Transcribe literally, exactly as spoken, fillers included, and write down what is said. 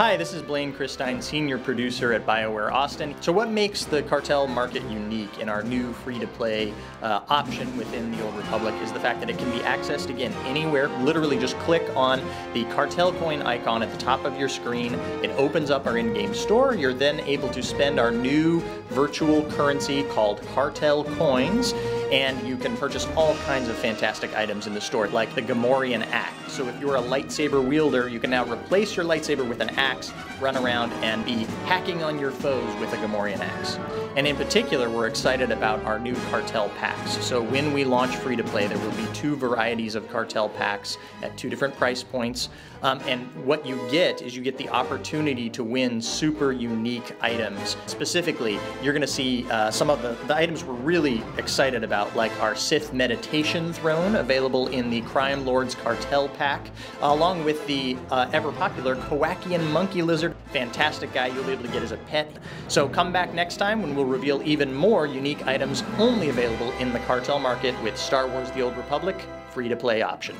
Hi, this is Blaine Christine, senior producer at BioWare Austin. So what makes the cartel market unique in our new free-to-play uh, option within the Old Republic is the fact that it can be accessed, again, anywhere. Literally just click on the Cartel Coin icon at the top of your screen. It opens up our in-game store. You're then able to spend our new virtual currency called Cartel Coins, and you can purchase all kinds of fantastic items in the store, like the Gamorrean Axe. So if you're a lightsaber wielder, you can now replace your lightsaber with an axe, run around, and be hacking on your foes with a Gamorrean Axe. And in particular, we're excited about our new cartel packs. So when we launch free-to-play, there will be two varieties of cartel packs at two different price points. Um, and what you get is you get the opportunity to win super unique items. Specifically, you're gonna see uh, some of the, the items we're really excited about, like our Sith Meditation Throne, available in the Crime Lords Cartel Pack, along with the uh, ever-popular Kowakian Monkey Lizard. Fantastic guy you'll be able to get as a pet. So come back next time when we'll reveal even more unique items only available in the cartel market with Star Wars: The Old Republic free-to-play option.